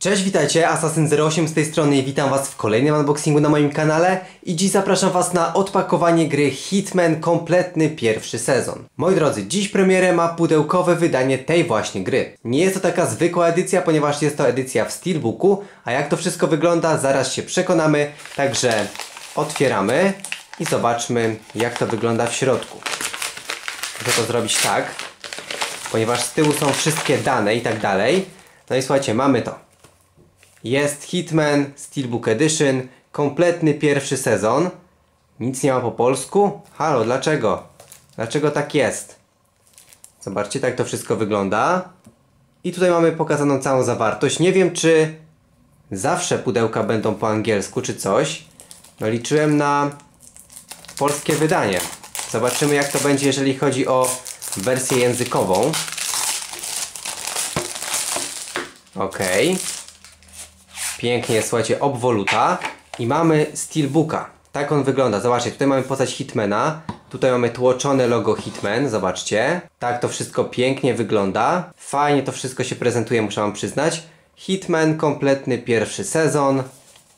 Cześć, witajcie, Asasyn08 z tej strony i witam was w kolejnym unboxingu na moim kanale i dziś zapraszam was na odpakowanie gry Hitman Kompletny Pierwszy Sezon. Moi drodzy, dziś premierę ma pudełkowe wydanie tej właśnie gry. Nie jest to taka zwykła edycja, ponieważ jest to edycja w Steelbooku, a jak to wszystko wygląda zaraz się przekonamy, także otwieramy i zobaczmy jak to wygląda w środku. Muszę to zrobić tak, ponieważ z tyłu są wszystkie dane i tak dalej. No i słuchajcie, mamy to. Jest Hitman Steelbook Edition, kompletny pierwszy sezon. Nic nie ma po polsku? Halo, dlaczego? Dlaczego tak jest? Zobaczcie, tak to wszystko wygląda. I tutaj mamy pokazaną całą zawartość. Nie wiem, czy zawsze pudełka będą po angielsku, czy coś. No liczyłem na polskie wydanie. Zobaczymy jak to będzie, jeżeli chodzi o wersję językową. Okej. Pięknie, słuchajcie, obwoluta i mamy Steelbooka. Tak on wygląda, zobaczcie, tutaj mamy postać Hitmana, tutaj mamy tłoczone logo Hitman, zobaczcie. Tak to wszystko pięknie wygląda, fajnie to wszystko się prezentuje, muszę wam przyznać. Hitman, kompletny pierwszy sezon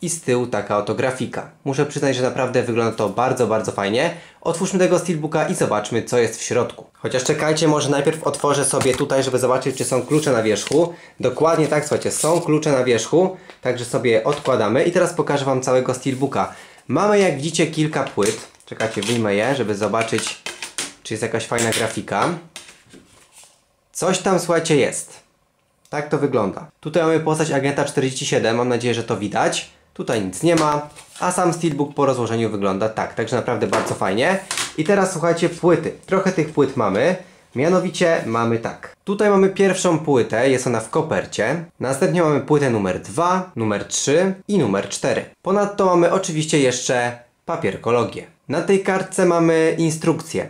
i z tyłu taka oto grafika. Muszę przyznać, że naprawdę wygląda to bardzo, bardzo fajnie. Otwórzmy tego Steelbooka i zobaczmy co jest w środku. Chociaż czekajcie, może najpierw otworzę sobie tutaj, żeby zobaczyć czy są klucze na wierzchu. Dokładnie tak, słuchajcie, są klucze na wierzchu. Także sobie odkładamy i teraz pokażę wam całego Steelbooka. Mamy jak widzicie kilka płyt. Czekajcie, wyjmę je, żeby zobaczyć czy jest jakaś fajna grafika. Coś tam słuchajcie jest. Tak to wygląda. Tutaj mamy postać Agenta 47, mam nadzieję, że to widać. Tutaj nic nie ma, a sam Steelbook po rozłożeniu wygląda tak, także naprawdę bardzo fajnie. I teraz słuchajcie płyty, trochę tych płyt mamy, mianowicie mamy tak. Tutaj mamy pierwszą płytę, jest ona w kopercie, następnie mamy płytę numer 2, numer 3 i numer 4. Ponadto mamy oczywiście jeszcze papierkologię. Na tej kartce mamy instrukcję.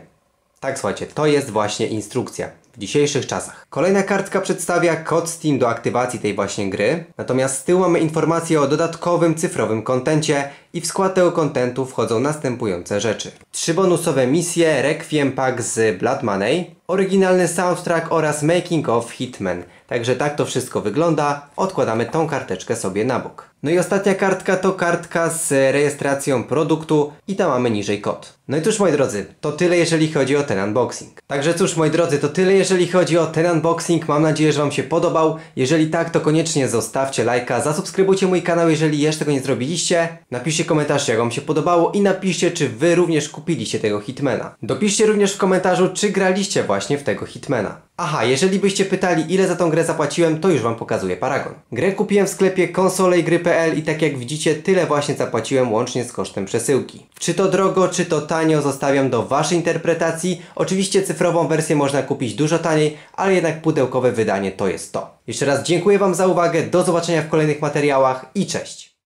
Tak słuchajcie, to jest właśnie instrukcja w dzisiejszych czasach. Kolejna kartka przedstawia kod Steam do aktywacji tej właśnie gry, natomiast z tyłu mamy informację o dodatkowym cyfrowym kontencie i w skład tego kontentu wchodzą następujące rzeczy. 3 bonusowe misje, Requiem Pack z Blood Money, oryginalny soundtrack oraz Making of Hitman. Także tak to wszystko wygląda, odkładamy tą karteczkę sobie na bok. No i ostatnia kartka to kartka z rejestracją produktu i tam mamy niżej kod. No i cóż moi drodzy, to tyle jeżeli chodzi o ten unboxing. Także cóż moi drodzy, to tyle jeżeli chodzi o ten unboxing, mam nadzieję, że wam się podobał. Jeżeli tak, to koniecznie zostawcie lajka, zasubskrybujcie mój kanał, jeżeli jeszcze tego nie zrobiliście. Napiszcie komentarz jak wam się podobało i napiszcie czy wy również kupiliście tego Hitmana. Dopiszcie również w komentarzu czy graliście właśnie w tego Hitmana. Aha, jeżeli byście pytali ile za tą grę zapłaciłem, to już wam pokazuję paragon. Grę kupiłem w sklepie konsoleigry.pl i tak jak widzicie tyle właśnie zapłaciłem łącznie z kosztem przesyłki. Czy to drogo, czy to tanio zostawiam do waszej interpretacji. Oczywiście cyfrową wersję można kupić dużo taniej, ale jednak pudełkowe wydanie to jest to. Jeszcze raz dziękuję wam za uwagę, do zobaczenia w kolejnych materiałach i cześć!